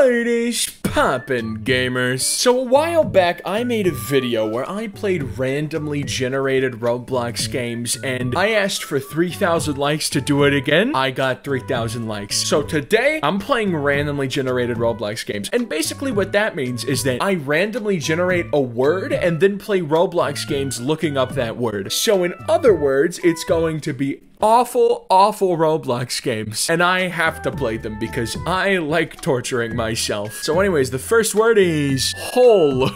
What is poppin', gamers? So a while back, I made a video where I played randomly generated Roblox games, and I asked for 3,000 likes to do it again. I got 3,000 likes. So today, I'm playing randomly generated Roblox games, and basically what that means is that I randomly generate a word and then play Roblox games looking up that word. So in other words, it's going to be awful, awful Roblox games, and I have to play them because I like torturing myself. So anyways, the first word is hole.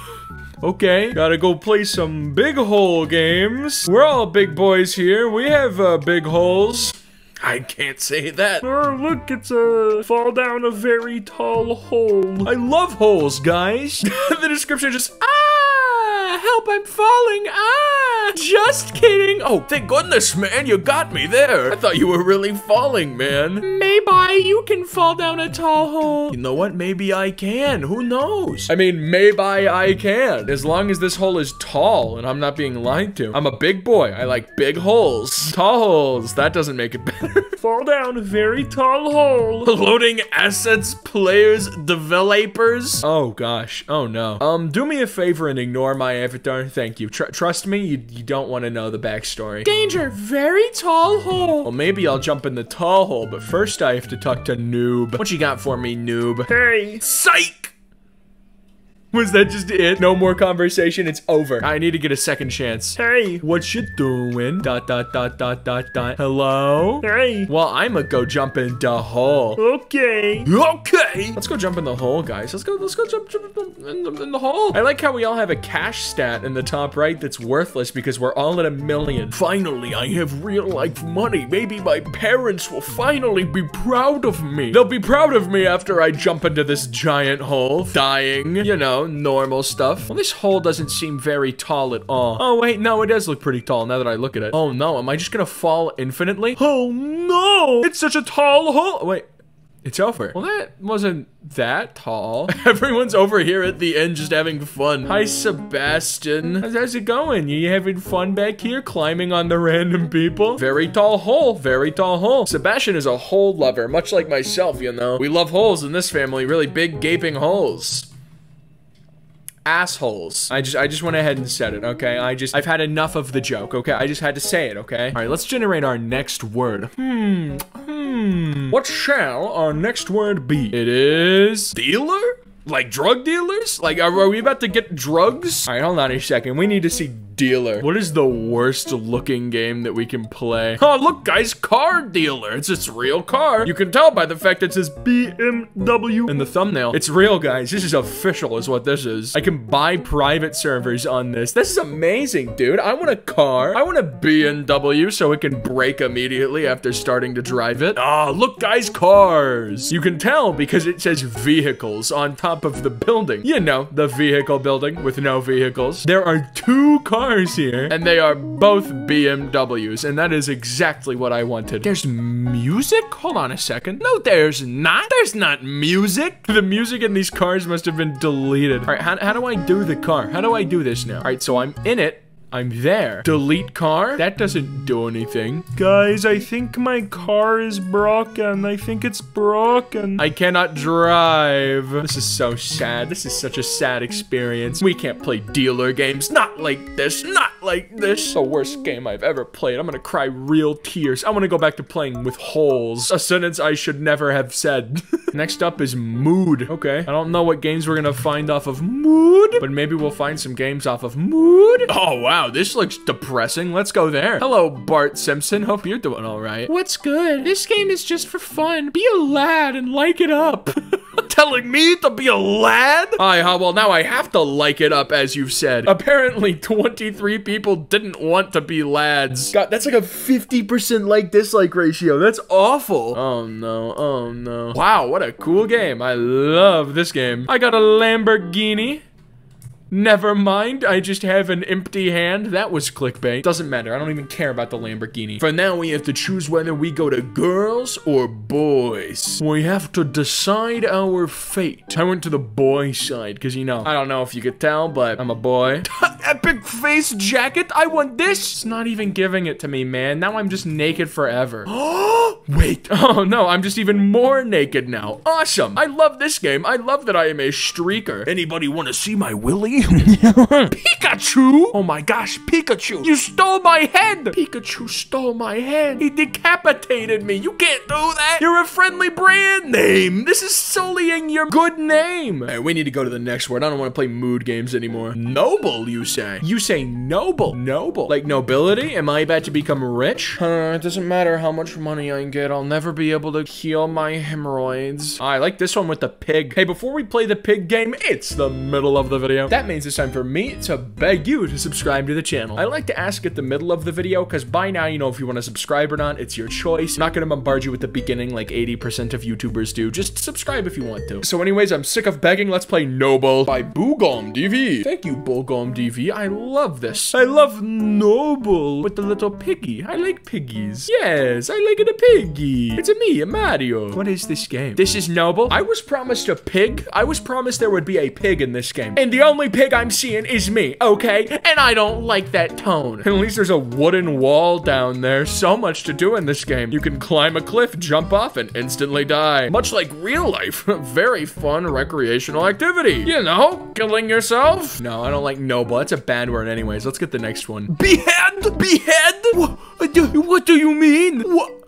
Okay, gotta go play some big hole games. We're all big boys here. We have big holes. I can't say that. Oh, look, it's a fall down a very tall hole. I love holes, guys. The description just, ah, help, I'm falling, ah. Just kidding. Oh, thank goodness, man. You got me there. I thought you were really falling, man. Maybe you can fall down a tall hole. You know what? Maybe I can. Who knows? I mean, maybe I can. As long as this hole is tall and I'm not being lied to. I'm a big boy. I like big holes. Tall holes. That doesn't make it better. Fall down a very tall hole. Loading assets, players, developers. Oh, gosh. Oh, no. Do me a favor and ignore my avatar. Thank you. Trust me, you don't want to know the backstory. Danger, very tall hole. Well, maybe I'll jump in the tall hole, but first I have to talk to Noob. What you got for me, Noob? Hey. Psych! Was that just it? No more conversation, it's over. I need to get a second chance. Hey. What you doing? Dot, dot, dot, dot, dot, dot. Hello? Hey. Well, I'ma go jump in the hole. Okay. Okay. Let's go jump in the hole, guys. Let's go jump in the hole. I like how we all have a cash stat in the top right that's worthless because we're all at $1 million. Finally, I have real life money. Maybe my parents will finally be proud of me. They'll be proud of me after I jump into this giant hole. Dying, you know. Normal stuff. Well, this hole doesn't seem very tall at all. Oh, wait, no, it does look pretty tall now that I look at it. Oh, no, am I just gonna fall infinitely? Oh, no! It's such a tall hole! Wait, it's over. Well, that wasn't that tall. Everyone's over here at the end just having fun. Hi, Sebastian. How's it going? You having fun back here climbing on the random people? Very tall hole. Very tall hole. Sebastian is a hole lover, much like myself, you know. We love holes in this family. Really big, gaping holes. Assholes. I just went ahead and said it, okay? I've had enough of the joke, okay? I just had to say it, okay? All right, let's generate our next word. What shall our next word be? It is... dealer? Like drug dealers? Like, are we about to get drugs? All right, hold on a second. We need to see dealer. What is the worst looking game that we can play? Oh, look, guys, car dealer. It's this real car. You can tell by the fact it says BMW in the thumbnail. It's real, guys. This is official is what this is. I can buy private servers on this. This is amazing, dude. I want a car. I want a BMW so it can brake immediately after starting to drive it. Ah, look, guys, cars. You can tell because it says vehicles on top of the building. You know, the vehicle building with no vehicles. There are two cars here, and they are both BMWs, and that is exactly what I wanted. There's music? Hold on a second. No, there's not. There's not music. The music in these cars must have been deleted. All right, how do I do the car? How do I do this now? All right, so I'm in it. I'm there. Delete car? That doesn't do anything. Guys, I think my car is broken. I think it's broken. I cannot drive. This is so sad. This is such a sad experience. We can't play dealer games. Not like this. Not like this. The worst game I've ever played. I'm gonna cry real tears. I wanna go back to playing with holes. A sentence I should never have said. Next up is mood. Okay. I don't know what games we're gonna find off of mood, but maybe we'll find some games off of mood. Oh, wow. Wow, this looks depressing. Let's go there. Hello, Bart Simpson. Hope you're doing all right. What's good? This game is just for fun. Be a lad and like it up. Telling me to be a lad? Aye, well, now I have to like it up, as you've said. Apparently, 23 people didn't want to be lads. God, that's like a 50% like-dislike ratio. That's awful. Oh, no. Oh, no. Wow, what a cool game. I love this game. I got a Lamborghini. Never mind, I just have an empty hand. That was clickbait. Doesn't matter, I don't even care about the Lamborghini. For now, we have to choose whether we go to girls or boys. We have to decide our fate. I went to the boy side, because, you know, I don't know if you could tell, but I'm a boy. epic face jacket. I want this. It's not even giving it to me, man. Now I'm just naked forever. Oh, wait. Oh, no. I'm just even more naked now. Awesome. I love this game. I love that I am a streaker. Anybody want to see my willy? Pikachu. Oh, my gosh. Pikachu. You stole my head. Pikachu stole my head. He decapitated me. You can't do that. You're a friendly brand name. This is sullying your good name. Hey, we need to go to the next word. I don't want to play mood games anymore. Noble, you say? You say noble. Noble. Like nobility? Am I about to become rich? It doesn't matter how much money I get. I'll never be able to heal my hemorrhoids. I like this one with the pig. Hey, before we play the pig game, it's the middle of the video. That means it's time for me to beg you to subscribe to the channel. I like to ask at the middle of the video because by now, you know if you want to subscribe or not. It's your choice. I'm not going to bombard you with the beginning like 80% of YouTubers do. Just subscribe if you want to. So anyways, I'm sick of begging. Let's play Noble by BoogomDV. Thank you, BoogomDV. I love this. I love Noble with the little piggy. I like piggies. Yes, I like it a piggy. It's a me, a Mario. What is this game? This is Noble. I was promised a pig. I was promised there would be a pig in this game. And the only pig I'm seeing is me, okay? And I don't like that tone. At least there's a wooden wall down there. So much to do in this game. You can climb a cliff, jump off, and instantly die. Much like real life. Very fun recreational activity. You know, killing yourself. No, I don't like noble. That's a bad word anyways. Let's get the next one. Behead? Behead? What do you mean? What?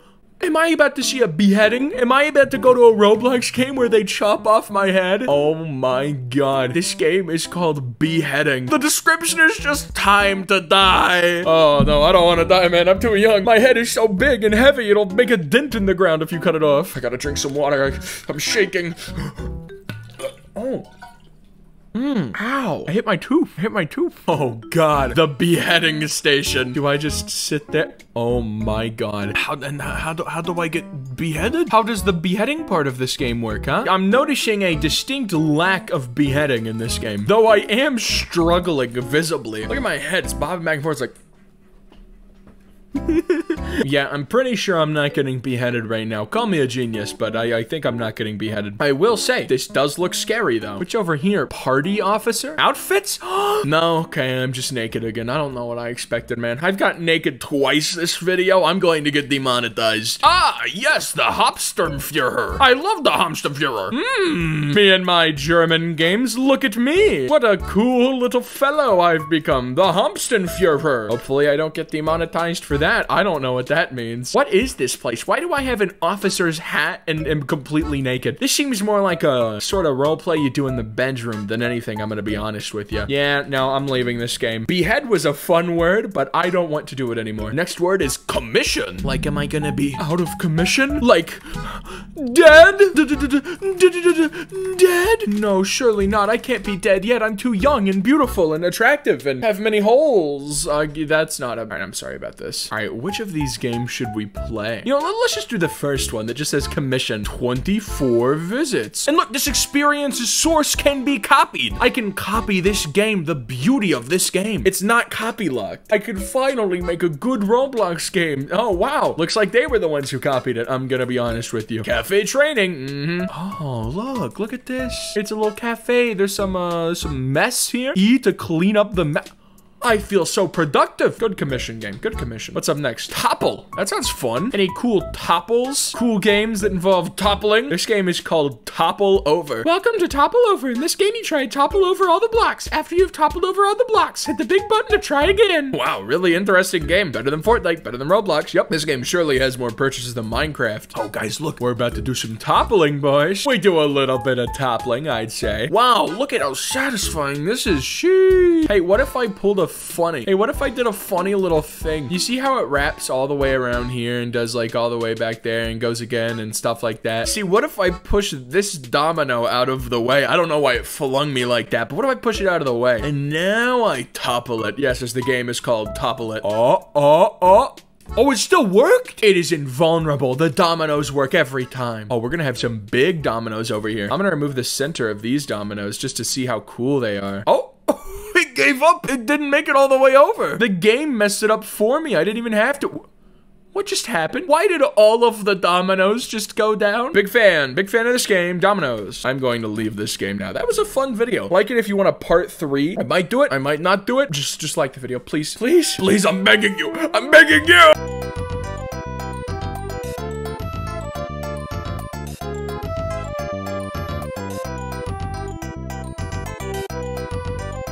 Am I about to see a beheading? Am I about to go to a Roblox game where they chop off my head? Oh my god. This game is called Beheading. The description is just time to die. Oh no, I don't want to die, man. I'm too young. My head is so big and heavy, it'll make a dent in the ground if you cut it off. I gotta drink some water. I'm shaking. Oh. Ow. I hit my tooth. I hit my tooth. Oh, God. The beheading station. Do I just sit there? Oh, my God. How do I get beheaded? How does the beheading part of this game work, huh? I'm noticing a distinct lack of beheading in this game, though I am struggling visibly. Look at my head. It's bobbing back and forth. It's like... Yeah, I'm pretty sure I'm not getting beheaded right now. Call me a genius, but I think I'm not getting beheaded. I will say, this does look scary, though. Which over here? Party officer? Outfits? No, okay, I'm just naked again. I don't know what I expected, man. I've got naked twice this video. I'm going to get demonetized. Ah, yes, the Humpsternfuehrer. I love the Humpsternfuehrer. Me and my German games, look at me. What a cool little fellow I've become. The Humpsternfuehrer. Hopefully, I don't get demonetized for that. I don't know what that means. What is this place? Why do I have an officer's hat and am completely naked? This seems more like a sort of role play you do in the bedroom than anything, I'm gonna be honest with you. Yeah, no, I'm leaving this game. Behead was a fun word, but I don't want to do it anymore. Next word is commission. Like, am I gonna be out of commission? Like, dead? Dead? No, surely not. I can't be dead yet. I'm too young and beautiful and attractive and have many holes. That's not a... All right, I'm sorry about this. All right, which of these games should we play? You know, let's just do the first one that just says commission. 24 visits. And look, this experience's source can be copied. I can copy this game, the beauty of this game. It's not copy locked. I can finally make a good Roblox game. Oh, wow. Looks like they were the ones who copied it. I'm gonna be honest with you. Cafe training. Oh, look at this. It's a little cafe. There's some mess here. E to clean up the mess. I feel so productive. Good commission game. Good commission. What's up next? Topple. That sounds fun. Any cool topples? Cool games that involve toppling? This game is called Topple Over. Welcome to Topple Over. In this game, you try to topple over all the blocks. After you've toppled over all the blocks, hit the big button to try again. Wow, really interesting game. Better than Fortnite. Better than Roblox. Yep, this game surely has more purchases than Minecraft. Oh, guys, look. We're about to do some toppling, boys. We do a little bit of toppling, I'd say. Wow, look at how satisfying this is. Sheesh. Hey, what if I pulled a funny. Hey, what if I did a funny little thing? You see how it wraps all the way around here and does like all the way back there and goes again and stuff like that? See, what if I push this domino out of the way? I don't know why it flung me like that, but what if I push it out of the way? And now I topple it. Yes, as the game is called Topple It. Oh, it still worked? It is invulnerable. The dominoes work every time. Oh, we're gonna have some big dominoes over here. I'm gonna remove the center of these dominoes just to see how cool they are. Oh, it gave up. It didn't make it all the way over. The game messed it up for me. I didn't even have to... What just happened? Why did all of the dominoes just go down? Big fan of this game, dominoes. I'm going to leave this game now. That was a fun video. Like it if you want a part 3. I might do it, I might not do it. Just like the video, please. Please, I'm begging you. I'm begging you.